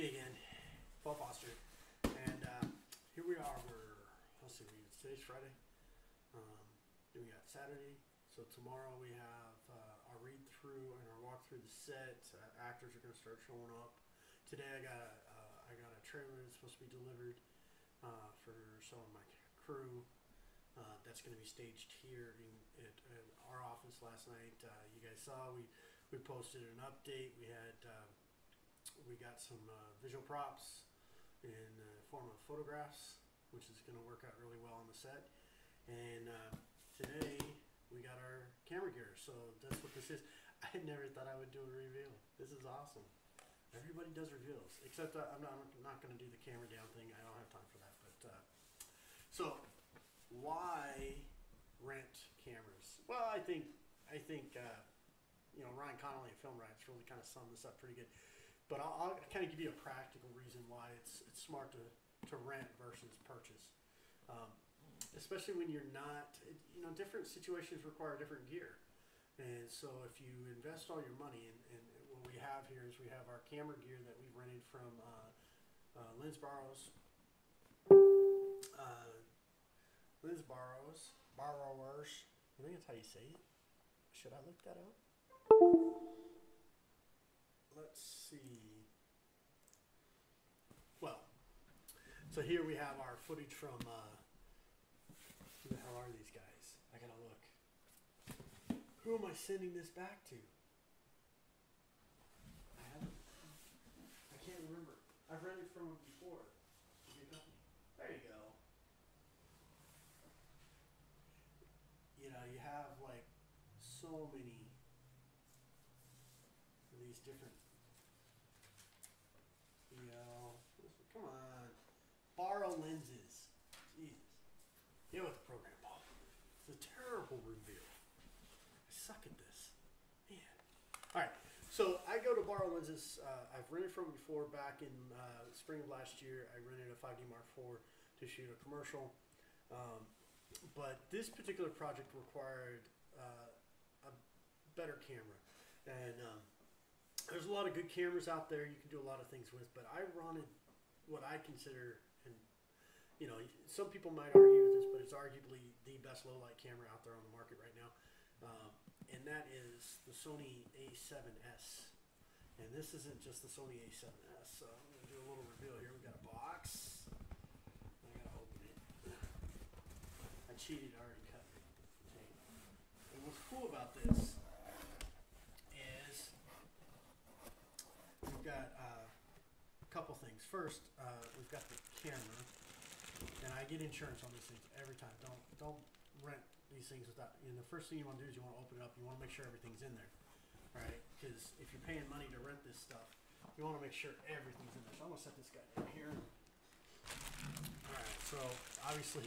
me again, Paul Foster, and here we are. Let's see, today's Friday. Then we got Saturday, so tomorrow we have our read through and our walk through the set. Actors are going to start showing up. Today I got a trailer that's supposed to be delivered for some of my crew. That's going to be staged here at our office last night. You guys saw we posted an update. We had we got some visual props in the form of photographs, which is going to work out really well on the set. And today we got our camera gear, so that's what this is. I never thought I would do a reveal. This is awesome. Everybody does reveals, except I'm not going to do the camera down thing. I don't have time for that. But so. Why rent cameras? Well, I think you know, Ryan Connolly at Film Rights really kind of summed this up pretty good. But I'll kind of give you a practical reason why it's smart to rent versus purchase, especially when you're not, you know, different situations require different gear. And so if you invest all your money, and what we have here is we have our camera gear that we've rented from Lens Borrowers. I think that's how you say it. Should I look that up? Let's see. Well, so here we have our footage from, who the hell are these guys? I gotta look. Who am I sending this back to? I can't remember. I've read it from them before. There you go. You know, you have like so many of these different, you know, come on, BorrowLenses. Jesus. Get with the program, Paul. It's a terrible reveal. I suck at this. Man. All right. So I go to BorrowLenses. I've rented from before back in spring of last year. I rented a 5D Mark IV to shoot a commercial. But this particular project required a better camera, and there's a lot of good cameras out there you can do a lot of things with, but I wanted what I consider, and you know, some people might argue with this, but it's arguably the best low-light camera out there on the market right now, and that is the Sony A7S. And this isn't just the Sony A7S, so I'm going to do a little reveal here. We've got a box. I cheated, I already cut the tape. And what's cool about this is we've got a couple things. First, we've got the camera, and I get insurance on these things every time. Don't rent these things without, you know, the first thing you want to do is you want to open it up, you want to make sure everything's in there, right? Because if you're paying money to rent this stuff, you want to make sure everything's in there. So I'm going to set this guy down here. Alright, so obviously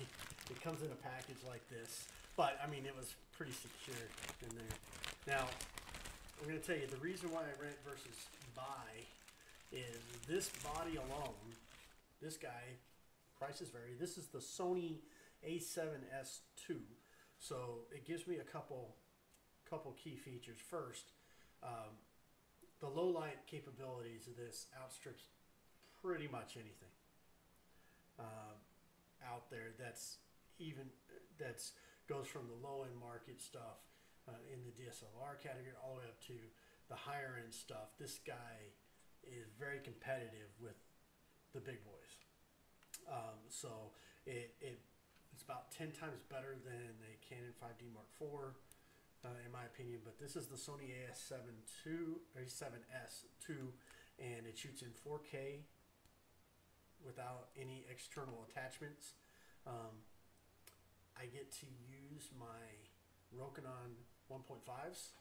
it comes in a package like this, but I mean, it was pretty secure in there. Now, I'm going to tell you the reason why I rent versus buy is this body alone, this guy, prices vary. This is the Sony A7S II, so it gives me a couple key features. First, the low light capabilities of this outstrips pretty much anything out there that goes from the low-end market stuff in the DSLR category all the way up to the higher-end stuff. This guy is very competitive with the big boys. So it's about 10 times better than a Canon 5D Mark IV, in my opinion. But this is the Sony A7S II, and it shoots in 4K. Without any external attachments. I get to use my Rokinon 1.5s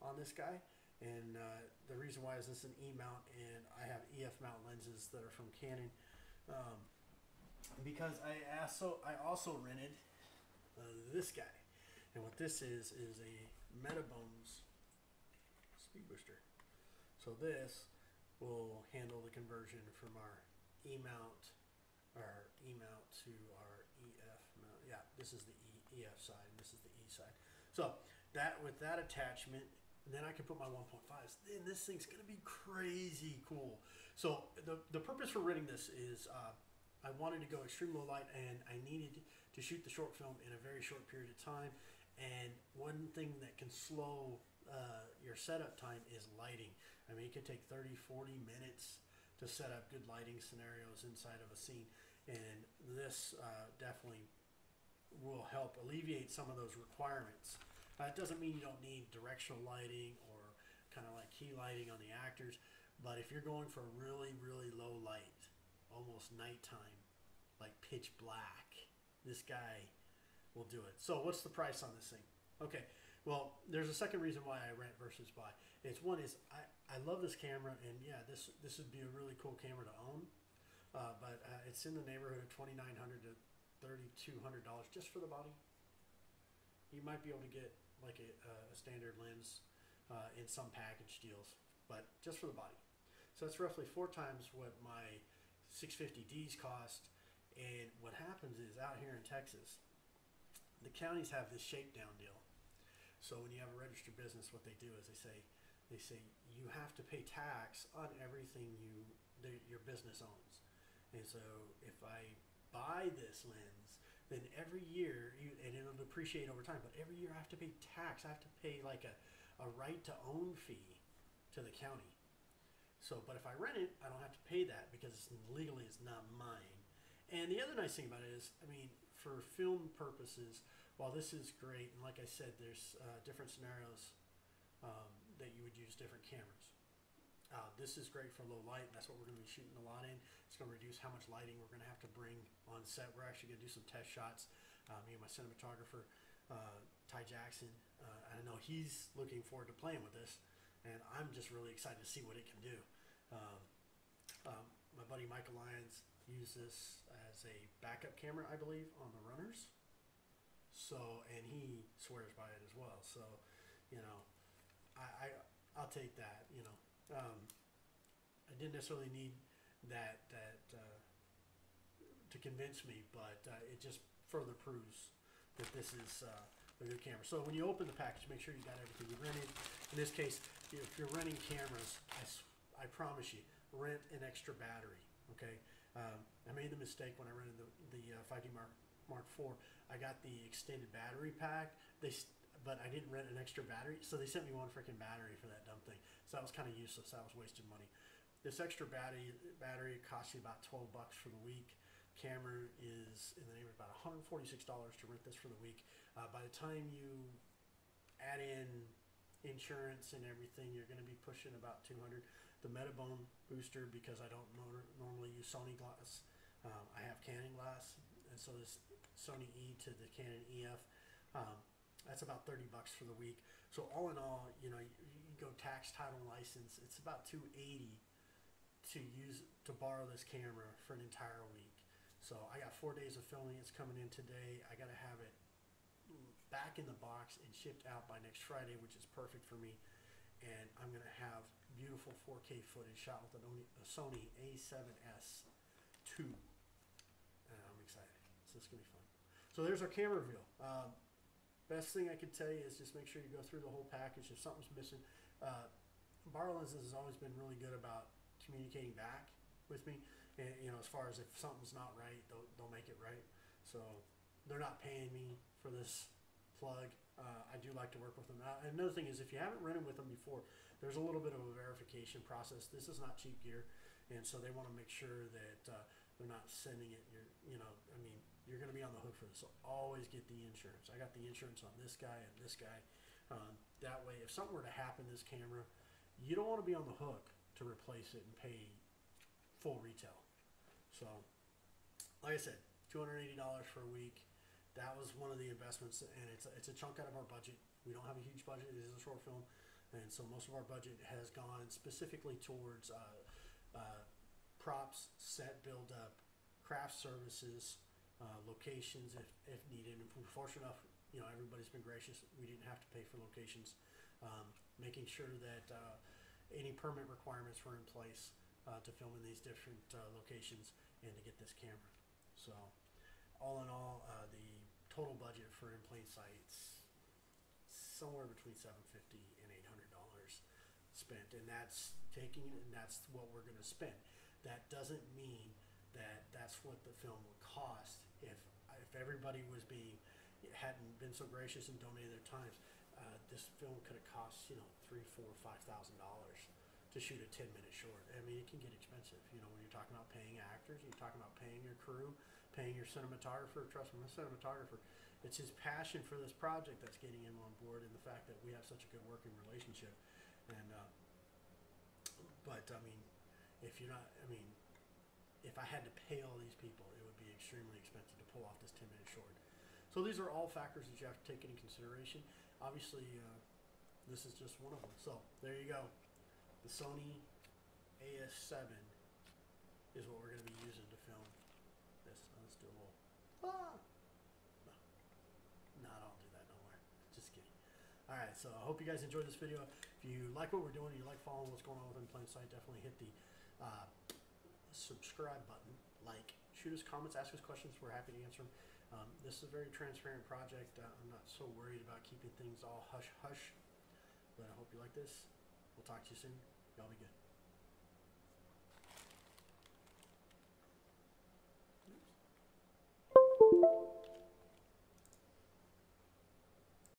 on this guy, and the reason why is this is an E mount, and I have EF mount lenses that are from Canon. Because I also rented this guy, and what this is a MetaBones speed booster. So this will handle the conversion from our E mount to our EF mount. Yeah, this is the EF side, and this is the E side. So that with that attachment, and then I can put my 1.5s. Then this thing's gonna be crazy cool. So the purpose for renting this is I wanted to go extreme low light, and I needed to shoot the short film in a very short period of time. And one thing that can slow your setup time is lighting. I mean, it could take 30-40 minutes to set up good lighting scenarios inside of a scene, and this definitely will help alleviate some of those requirements. It doesn't mean you don't need directional lighting or kind of like key lighting on the actors, but if you're going for really, really low light, almost nighttime, like pitch black, this guy will do it. So what's the price on this thing? Okay, well, there's a second reason why I rent versus buy. It's one is I love this camera, and yeah, this would be a really cool camera to own, but it's in the neighborhood of $2,900 to $3,200 just for the body. You might be able to get like a standard lens in some package deals, but just for the body. So that's roughly 4 times what my 650Ds cost. And what happens is, out here in Texas, the counties have this shakedown deal. So when you have a registered business, what they do is they say you have to pay tax on everything your business owns. And so if I buy this lens, then every year, and it'll depreciate over time, but every year I have to pay tax. I have to pay like a right to own fee to the county. So, but if I rent it, I don't have to pay that because legally it's not mine. And the other nice thing about it is, I mean, for film purposes, while this is great, and like I said, there's different scenarios that you would use different cameras. This is great for low light. That's what we're going to be shooting a lot in. It's going to reduce how much lighting we're going to have to bring on set. We're actually going to do some test shots. Me and my cinematographer, Ty Jackson, I know he's looking forward to playing with this, and I'm just really excited to see what it can do. My buddy Michael Lyons used this as a backup camera, I believe, on the runners. So, and he swears by it as well. So, you know, I'll take that, you know. I didn't necessarily need that to convince me, but it just further proves that this is a good camera. So when you open the package, make sure you got everything you rented. In this case, if you're renting cameras, I promise you, rent an extra battery. Okay, I made the mistake when I rented the 5D Mark IV. I got the extended battery pack. But I didn't rent an extra battery, so they sent me one freaking battery for that dumb thing. So that was kind of useless. I was wasting money. This extra battery costs you about 12 bucks for the week. Camera is in the neighborhood about $146 to rent this for the week. By the time you add in insurance and everything, you're going to be pushing about 200. The MetaBone booster, because I don't normally use Sony glass, I have Canon glass, and so this Sony E to the Canon EF. That's about 30 bucks for the week. So all in all, you know, you go tax, title, license, it's about 280 to borrow this camera for an entire week. So I got 4 days of filming. It's coming in today. I got to have it back in the box and shipped out by next Friday, which is perfect for me. And I'm going to have beautiful 4K footage shot with a Sony A7S II. And I'm excited. So it's going to be fun. So there's our camera review. Best thing I could tell you is just make sure you go through the whole package. If something's missing, BorrowLenses has always been really good about communicating back with me. And, you know, as far as if something's not right, they'll make it right. So they're not paying me for this plug. I do like to work with them. And another thing is, if you haven't rented with them before, there's a little bit of a verification process. This is not cheap gear, and so they want to make sure that they're not sending it. You know, I mean, you're going to be on the hook for this. So always get the insurance. I got the insurance on this guy and this guy. That way, if something were to happen to this camera, you don't want to be on the hook to replace it and pay full retail. So, like I said, $280 for a week. That was one of the investments, and it's a chunk out of our budget. We don't have a huge budget. It is a short film, and so most of our budget has gone specifically towards props, set build-up, craft services, locations if needed. And fortunate enough, you know, everybody's been gracious. We didn't have to pay for locations. Making sure that any permit requirements were in place to film in these different locations and to get this camera. So, all in all, the total budget for In Plain Sight's somewhere between $750 and $800. spent, and that's taking it, and that's what we're going to spend. That doesn't mean that that's what the film would cost if everybody was hadn't been so gracious and donated their times. This film could have cost, you know, $3,000, $4,000, $5,000 to shoot a 10-minute short. I mean, it can get expensive, you know, when you're talking about paying actors, you're talking about paying your crew, paying your cinematographer. Trust me, my cinematographer, it's his passion for this project that's getting him on board, and the fact that we have such a good working relationship. And but I mean, if you're not, I mean, if I had to pay all these people, it would be extremely expensive to pull off this 10-minute short. So these are all factors that you have to take into consideration. Obviously, this is just one of them. So there you go. The Sony A7S is what we're going to be using to film this. Let's do a little... Ah! No. No, I don't do that, don't worry. Just kidding. Alright, so I hope you guys enjoyed this video. If you like what we're doing, you like following what's going on with In Plain Sight, definitely hit the subscribe button, like, shoot us comments, ask us questions. We're happy to answer them. This is a very transparent project. I'm not so worried about keeping things all hush-hush, but I hope you like this. We'll talk to you soon. Y'all be good.